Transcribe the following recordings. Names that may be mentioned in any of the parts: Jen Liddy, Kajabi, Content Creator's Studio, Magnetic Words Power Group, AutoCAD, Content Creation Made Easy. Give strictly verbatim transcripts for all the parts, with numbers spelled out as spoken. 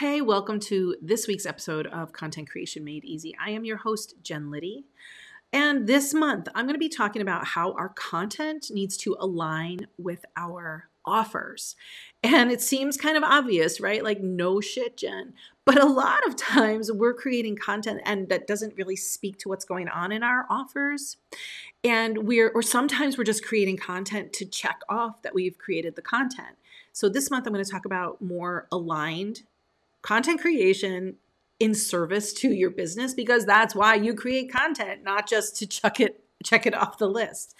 Hey, welcome to this week's episode of Content Creation Made Easy. I am your host, Jen Liddy. And this month, I'm going to be talking about how our content needs to align with our offers. And it seems kind of obvious, right? Like, no shit, Jen. But a lot of times we're creating content and that doesn't really speak to what's going on in our offers. And we're, or sometimes we're just creating content to check off that we've created the content. So this month, I'm going to talk about more aligned content creation in service to your business, because that's why you create content, not just to check it, check it off the list.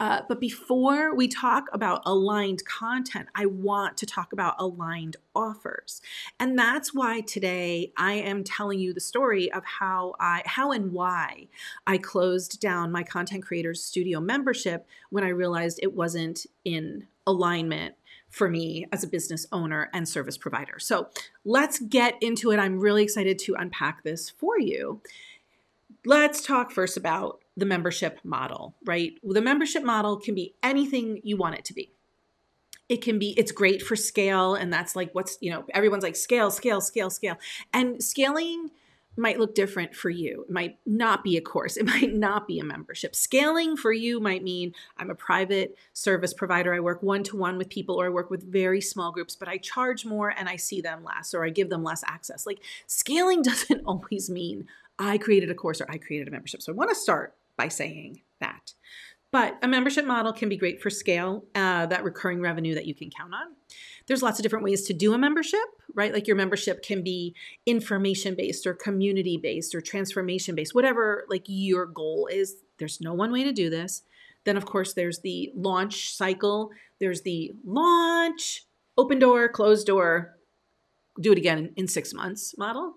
Uh, but before we talk about aligned content, I want to talk about aligned offers. And that's why today I am telling you the story of how I, how and why I closed down my Content Creators Studio membership when I realized it wasn't in alignment for me as a business owner and service provider. So let's get into it. I'm really excited to unpack this for you. Let's talk first about the membership model, right? The membership model can be anything you want it to be. It can be, it's great for scale. And that's like, what's, you know, everyone's like scale, scale, scale, scale. And scaling might look different for you. It might not be a course. It might not be a membership. Scaling for you might mean I'm a private service provider. I work one-to-one with people, or I work with very small groups, but I charge more and I see them less, or I give them less access. Like, scaling doesn't always mean I created a course or I created a membership. So I want to start by saying that. But a membership model can be great for scale, uh, that recurring revenue that you can count on. There's lots of different ways to do a membership, right? Like, your membership can be information-based or community-based or transformation-based, whatever like your goal is. There's no one way to do this. Then, of course, there's the launch cycle. There's the launch, open door, closed door, do it again in six months model.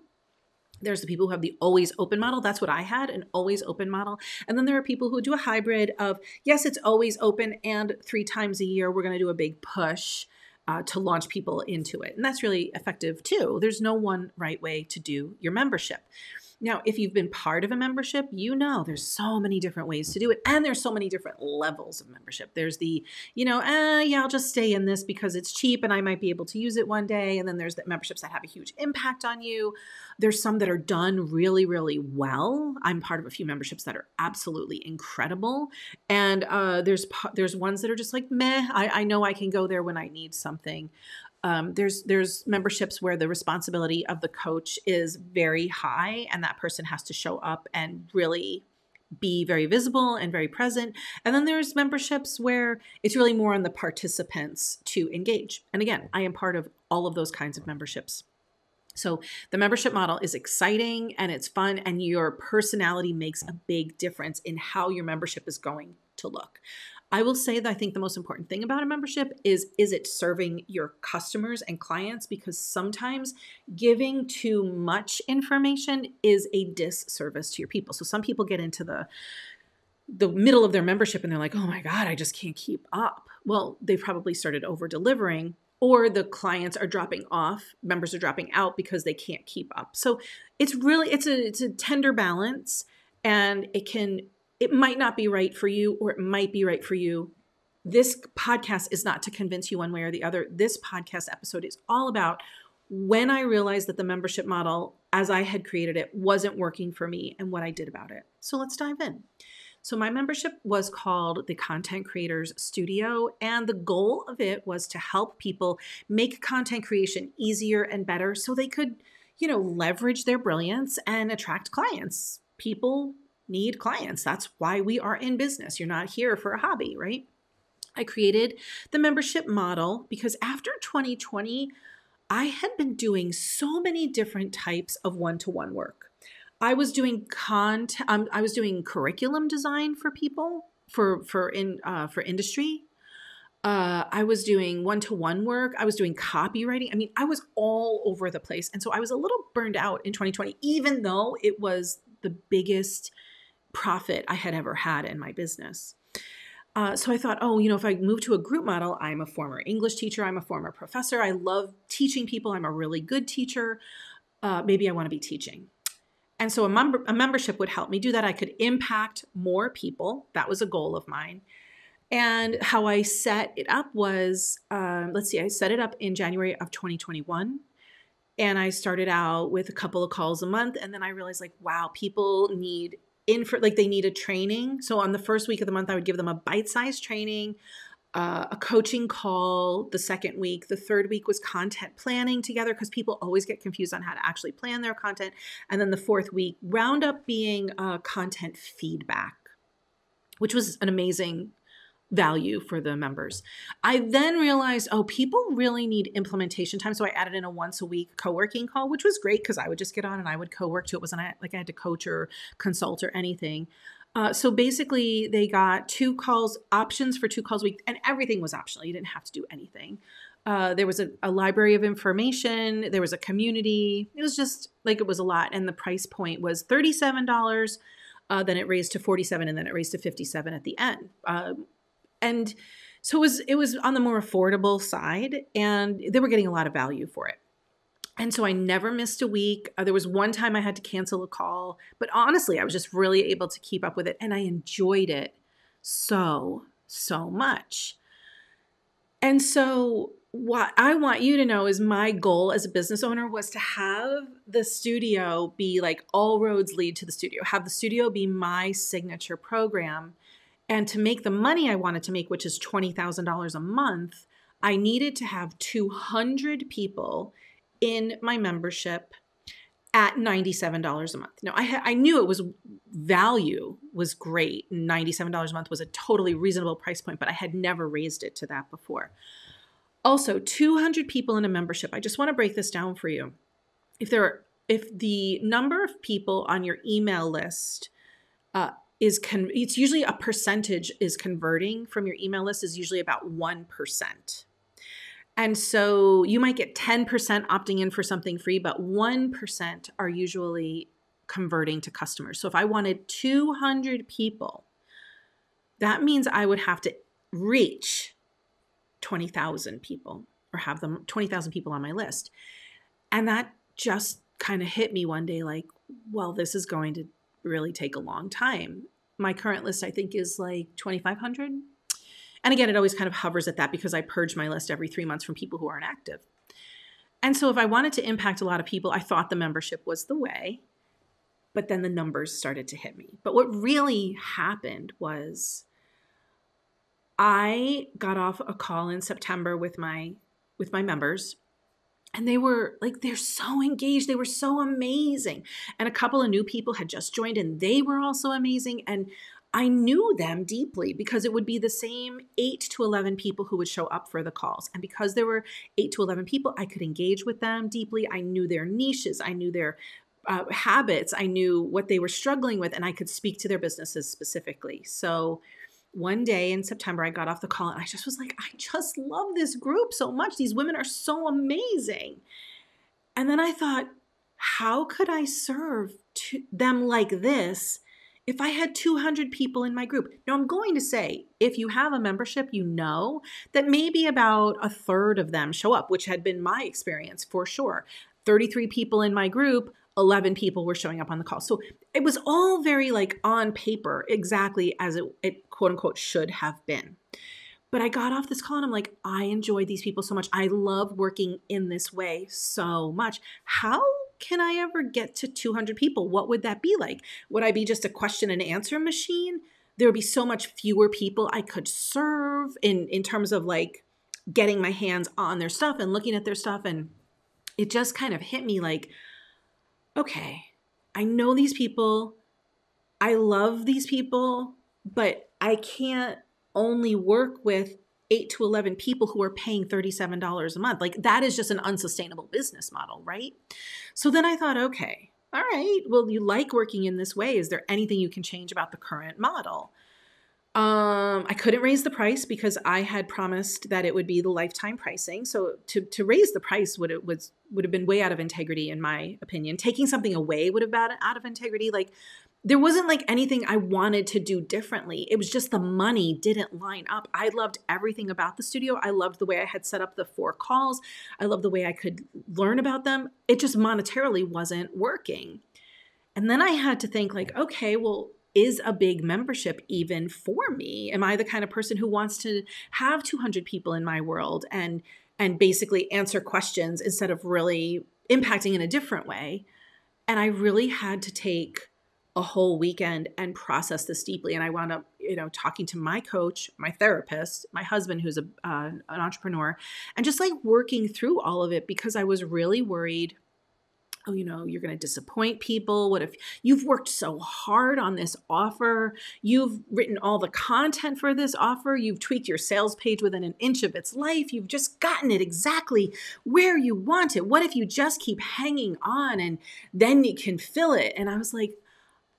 There's the people who have the always open model. That's what I had, an always open model. And then there are people who do a hybrid of, yes, it's always open, and three times a year, we're going to do a big push uh, to launch people into it. And that's really effective too. There's no one right way to do your membership. Now, if you've been part of a membership, you know there's so many different ways to do it. And there's so many different levels of membership. There's the, you know, eh, yeah, I'll just stay in this because it's cheap and I might be able to use it one day. And then there's the memberships that have a huge impact on you. There's some that are done really, really well. I'm part of a few memberships that are absolutely incredible. And uh, there's there's ones that are just like, meh, I, I know I can go there when I need something. Um, there's, there's memberships where the responsibility of the coach is very high, and that person has to show up and really be very visible and very present. And then there's memberships where it's really more on the participants to engage. And again, I am part of all of those kinds of memberships. So the membership model is exciting and it's fun, and your personality makes a big difference in how your membership is going to look. I will say that I think the most important thing about a membership is, is it serving your customers and clients? Because sometimes giving too much information is a disservice to your people. So some people get into the, the middle of their membership and they're like, oh my God, I just can't keep up. Well, they probably started over-delivering, or the clients are dropping off, members are dropping out because they can't keep up. So it's really, it's a, it's a tender balance, and it can It might not be right for you, or it might be right for you. This podcast is not to convince you one way or the other. This podcast episode is all about when I realized that the membership model, as I had created it, wasn't working for me and what I did about it. So let's dive in. So my membership was called the Content Creators Studio, and the goal of it was to help people make content creation easier and better so they could, you know, leverage their brilliance and attract clients. People need clients. That's why we are in business. You're not here for a hobby, right? I created the membership model because after twenty twenty, I had been doing so many different types of one-to-one work. I was doing content, um, I was doing curriculum design for people, for for in uh, for industry. Uh, I was doing one-to-one work. I was doing copywriting. I mean, I was all over the place, and so I was a little burned out in twenty twenty, even though it was the biggest profit I had ever had in my business. Uh, so I thought, oh, you know, if I move to a group model, I'm a former English teacher, I'm a former professor, I love teaching people, I'm a really good teacher, uh, maybe I want to be teaching. And so a, mem- a membership would help me do that. I could impact more people. That was a goal of mine. And how I set it up was, um, let's see, I set it up in January of twenty twenty-one. And I started out with a couple of calls a month. And then I realized, like, wow, people need info, like they need a training. So on the first week of the month, I would give them a bite-sized training, uh, a coaching call the second week. The third week was content planning together, because people always get confused on how to actually plan their content. And then the fourth week wound up being uh, content feedback, which was an amazing value for the members. I then realized, oh, people really need implementation time. So I added in a once a week co-working call, which was great because I would just get on and I would co-work to it. It wasn't like I had to coach or consult or anything. Uh, so basically they got two calls, options for two calls a week, and everything was optional. You didn't have to do anything. Uh, there was a, a library of information. There was a community. It was just like, it was a lot. And the price point was thirty-seven dollars. Uh, then it raised to forty-seven dollars, and then it raised to fifty-seven dollars at the end. Uh, And so it was, it was on the more affordable side, and they were getting a lot of value for it. And so I never missed a week. Uh, there was one time I had to cancel a call, but honestly, I was just really able to keep up with it, and I enjoyed it so, so much. And so what I want you to know is my goal as a business owner was to have the studio be like all roads lead to the studio, have the studio be my signature program. And to make the money I wanted to make, which is twenty thousand dollars a month, I needed to have two hundred people in my membership at ninety-seven dollars a month. Now, I, I knew it was value was great. ninety-seven dollars a month was a totally reasonable price point, but I had never raised it to that before. Also, two hundred people in a membership. I just want to break this down for you. If there are, if the number of people on your email list uh, is con it's usually a percentage is converting from your email list is usually about one percent. And so you might get ten percent opting in for something free, but one percent are usually converting to customers. So if I wanted two hundred people, that means I would have to reach twenty thousand people, or have them twenty thousand people on my list. And that just kind of hit me one day, like, well, this is going to really take a long time. My current list, I think, is like twenty-five hundred. And again, it always kind of hovers at that because I purge my list every three months from people who aren't active. And so if I wanted to impact a lot of people, I thought the membership was the way, but then the numbers started to hit me. But what really happened was I got off a call in September with my, with my members. And they were like, they're so engaged. They were so amazing. And a couple of new people had just joined, and they were also amazing. And I knew them deeply because it would be the same eight to eleven people who would show up for the calls. And because there were eight to eleven people, I could engage with them deeply. I knew their niches. I knew their uh, habits. I knew what they were struggling with, and I could speak to their businesses specifically. So one day in September, I got off the call and I just was like, I just love this group so much. These women are so amazing. And then I thought, how could I serve to them like this if I had two hundred people in my group? Now, I'm going to say, if you have a membership, you know that maybe about a third of them show up, which had been my experience for sure. thirty-three people in my group, eleven people were showing up on the call. So it was all very like on paper, exactly as it, it quote unquote should have been. But I got off this call and I'm like, I enjoy these people so much. I love working in this way so much. How can I ever get to two hundred people? What would that be like? Would I be just a question and answer machine? There would be so much fewer people I could serve in, in terms of like getting my hands on their stuff and looking at their stuff. And it just kind of hit me like, okay, I know these people, I love these people, but I can't only work with eight to eleven people who are paying thirty-seven dollars a month. Like, that is just an unsustainable business model, right? So then I thought, okay, all right, well, you like working in this way. Is there anything you can change about the current model? Um, I couldn't raise the price because I had promised that it would be the lifetime pricing. So to, to raise the price would, it was, would have been way out of integrity, in my opinion. Taking something away would have been out of integrity. Like, there wasn't like anything I wanted to do differently. It was just the money didn't line up. I loved everything about the studio. I loved the way I had set up the four calls. I loved the way I could learn about them. It just monetarily wasn't working. And then I had to think like, okay, well, is a big membership even for me? Am I the kind of person who wants to have two hundred people in my world and and basically answer questions instead of really impacting in a different way. And I really had to take a whole weekend and process this deeply. And I wound up, you know, talking to my coach, my therapist, my husband, who's a, uh, an entrepreneur, and just like working through all of it, because I was really worried, oh, you know, you're going to disappoint people. What if you've worked so hard on this offer? You've written all the content for this offer. You've tweaked your sales page within an inch of its life. You've just gotten it exactly where you want it. What if you just keep hanging on and then you can fill it? And I was like,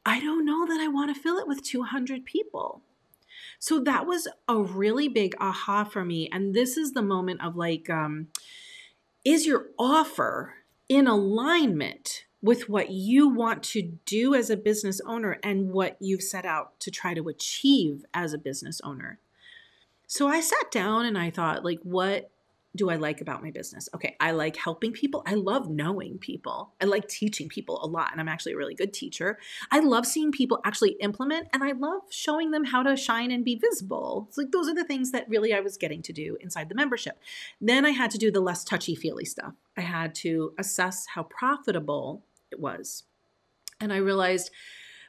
I don't know that I want to fill it with two hundred people. So that was a really big aha for me. And this is the moment of like, um, is your offer in alignment with what you want to do as a business owner and what you've set out to try to achieve as a business owner? So I sat down and I thought, like, what do I like about my business? Okay, I like helping people. I love knowing people. I like teaching people a lot, and I'm actually a really good teacher. I love seeing people actually implement, and I love showing them how to shine and be visible. It's like those are the things that really I was getting to do inside the membership. Then I had to do the less touchy-feely stuff. I had to assess how profitable it was. And I realized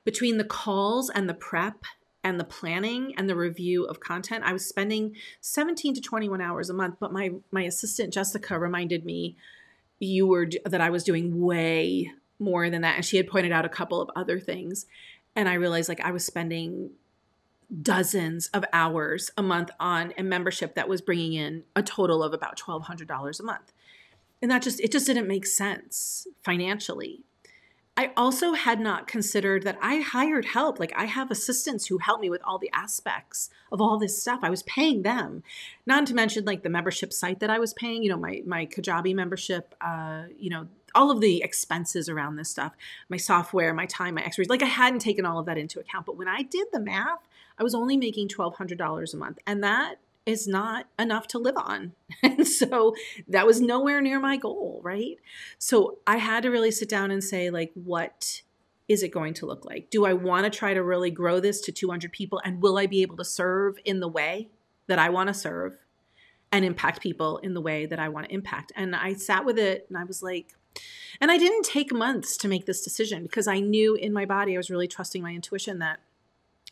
between the calls and the prep and the planning and the review of content, I was spending seventeen to twenty-one hours a month. But my my assistant, Jessica, reminded me you were that I was doing way more than that. And she had pointed out a couple of other things. And I realized like I was spending dozens of hours a month on a membership that was bringing in a total of about twelve hundred dollars a month. And that just, it just didn't make sense financially. I also had not considered that I hired help. Like I have assistants who help me with all the aspects of all this stuff. I was paying them, not to mention like the membership site that I was paying, you know, my, my Kajabi membership, uh, you know, all of the expenses around this stuff, my software, my time, my expertise. Like I hadn't taken all of that into account. But when I did the math, I was only making twelve hundred dollars a month. And that is not enough to live on. And so that was nowhere near my goal, right? So I had to really sit down and say, like, what is it going to look like? Do I want to try to really grow this to two hundred people? And will I be able to serve in the way that I want to serve and impact people in the way that I want to impact? And I sat with it and I was like, and I didn't take months to make this decision because I knew in my body, I was really trusting my intuition that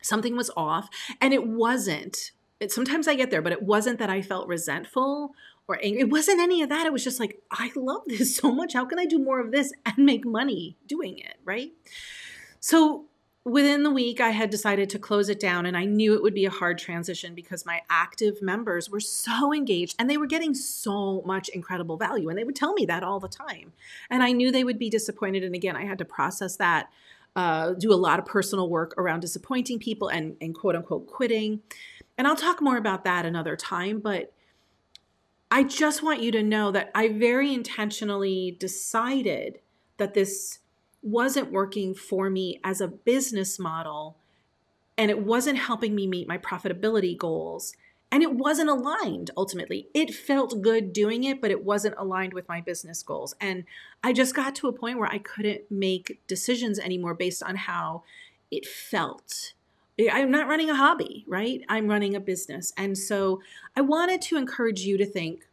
something was off. And it wasn't. It, sometimes I get there, but it wasn't that I felt resentful or angry. It wasn't any of that. It was just like, I love this so much. How can I do more of this and make money doing it, right? So within the week, I had decided to close it down, and I knew it would be a hard transition because my active members were so engaged and they were getting so much incredible value, and they would tell me that all the time. And I knew they would be disappointed. And again, I had to process that, uh, do a lot of personal work around disappointing people and, and quote unquote quitting. And I'll talk more about that another time, but I just want you to know that I very intentionally decided that this wasn't working for me as a business model, and it wasn't helping me meet my profitability goals, and it wasn't aligned ultimately. It felt good doing it, but it wasn't aligned with my business goals. And I just got to a point where I couldn't make decisions anymore based on how it felt. I'm not running a hobby, right? I'm running a business. And so I wanted to encourage you to think,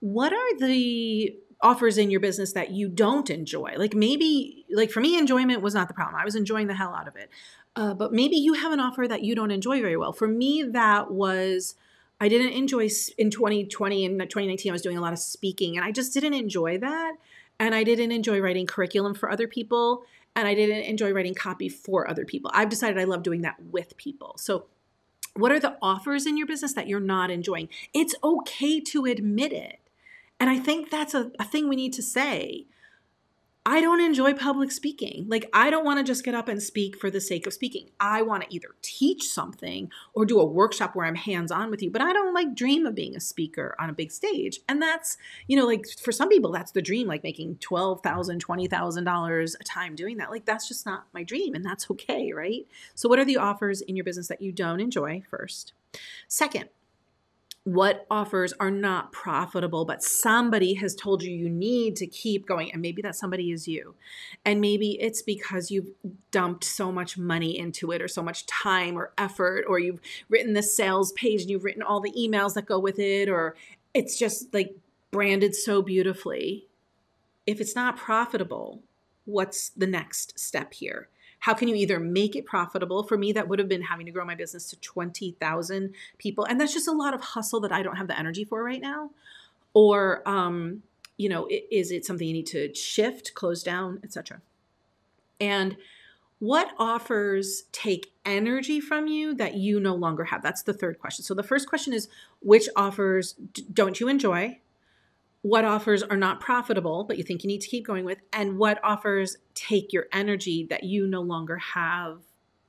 what are the offers in your business that you don't enjoy? Like maybe, like for me, enjoyment was not the problem. I was enjoying the hell out of it. Uh, but maybe you have an offer that you don't enjoy very well. For me, that was, I didn't enjoy in twenty twenty and twenty nineteen, I was doing a lot of speaking and I just didn't enjoy that. And I didn't enjoy writing curriculum for other people. And I didn't enjoy writing copy for other people. I've decided I love doing that with people. So what are the offers in your business that you're not enjoying? It's okay to admit it. And I think that's a, a thing we need to say. I don't enjoy public speaking. Like I don't want to just get up and speak for the sake of speaking. I want to either teach something or do a workshop where I'm hands-on with you, but I don't like dream of being a speaker on a big stage. And that's, you know, like for some people that's the dream, like making twelve thousand dollars, twenty thousand dollars a time doing that. Like that's just not my dream, and that's okay, right? So what are the offers in your business that you don't enjoy first? Second, what offers are not profitable, but somebody has told you you need to keep going? And maybe that somebody is you. And maybe it's because you've dumped so much money into it or so much time or effort, or you've written the sales page and you've written all the emails that go with it, or it's just like branded so beautifully if it's not profitable, what's the next step here? How can you either make it profitable? For me, that would have been having to grow my business to twenty thousand people. And that's just a lot of hustle that I don't have the energy for right now. Or, um, you know, is it something you need to shift, close down, et cetera? And what offers take energy from you that you no longer have? That's the third question. So the first question is, which offers don't you enjoy? What offers are not profitable, but you think you need to keep going with? And what offers take your energy that you no longer have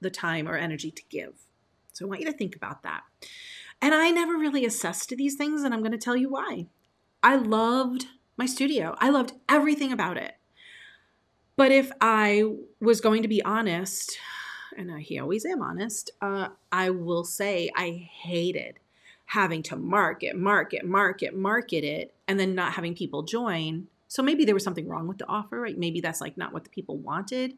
the time or energy to give? So I want you to think about that. And I never really assessed these things, and I'm going to tell you why. I loved my studio. I loved everything about it. But if I was going to be honest, and I always am honest, uh, I will say I hated having to market, market, market, market it, and then not having people join. So maybe there was something wrong with the offer, right? Maybe that's like not what the people wanted.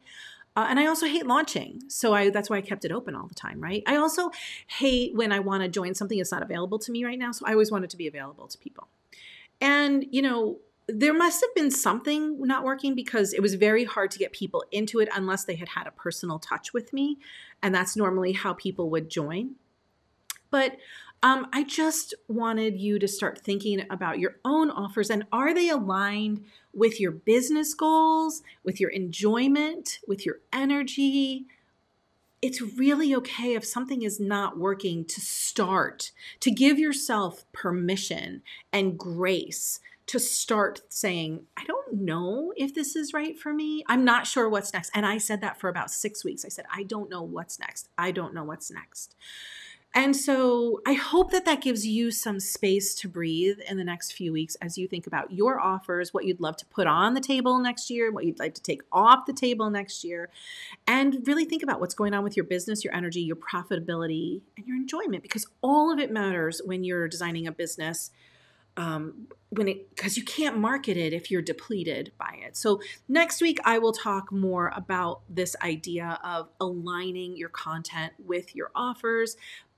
Uh, and I also hate launching. So I, that's why I kept it open all the time, right? I also hate when I want to join something that's not available to me right now. So I always wanted to be available to people. And, you know, there must have been something not working, because it was very hard to get people into it unless they had had a personal touch with me. And that's normally how people would join. But um, I just wanted you to start thinking about your own offers, and are they aligned with your business goals, with your enjoyment, with your energy? It's really okay if something is not working to start, to give yourself permission and grace to start saying, I don't know if this is right for me. I'm not sure what's next. And I said that for about six weeks. I said, I don't know what's next. I don't know what's next. And so I hope that that gives you some space to breathe in the next few weeks as you think about your offers, what you'd love to put on the table next year, what you'd like to take off the table next year, and really think about what's going on with your business, your energy, your profitability, and your enjoyment, because all of it matters when you're designing a business, um, when it, because you can't market it if you're depleted by it. So next week, I will talk more about this idea of aligning your content with your offers.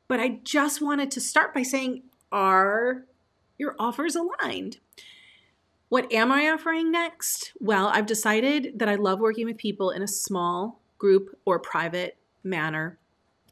But I just wanted to start by saying, are your offers aligned? What am I offering next? Well, I've decided that I love working with people in a small group or private manner.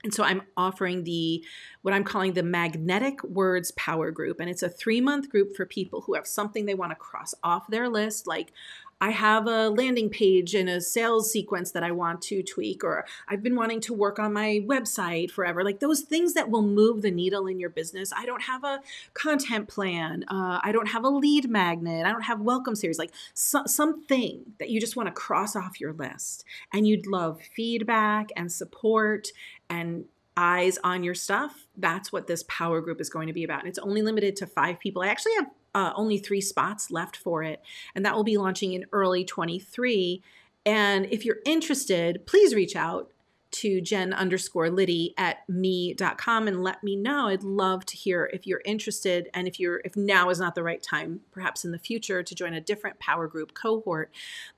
And so I'm offering the, what I'm calling the Magnetic Words Power Group. And it's a three-month group for people who have something they want to cross off their list, like I have a landing page and a sales sequence that I want to tweak, or I've been wanting to work on my website forever. Like those things that will move the needle in your business. I don't have a content plan. Uh, I don't have a lead magnet. I don't have welcome series, like so, something that you just want to cross off your list, and you'd love feedback and support and eyes on your stuff. That's what this power group is going to be about. And it's only limited to five people. I actually have Uh, only three spots left for it. And that will be launching in early twenty-three. And if you're interested, please reach out to Jen underscore Liddy at me dot com and let me know. I'd love to hear if you're interested. And if you're, if now is not the right time, perhaps in the future, to join a different power group cohort.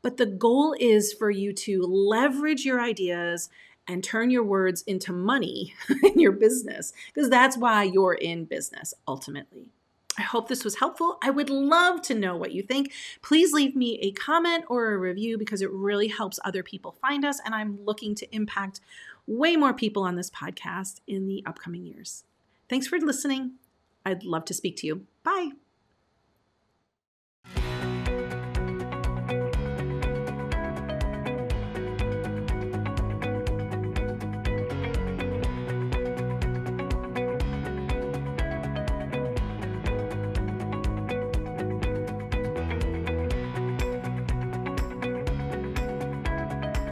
But the goal is for you to leverage your ideas and turn your words into money in your business, because that's why you're in business ultimately. I hope this was helpful. I would love to know what you think. Please leave me a comment or a review, because it really helps other people find us. And I'm looking to impact way more people on this podcast in the upcoming years. Thanks for listening. I'd love to speak to you. Bye.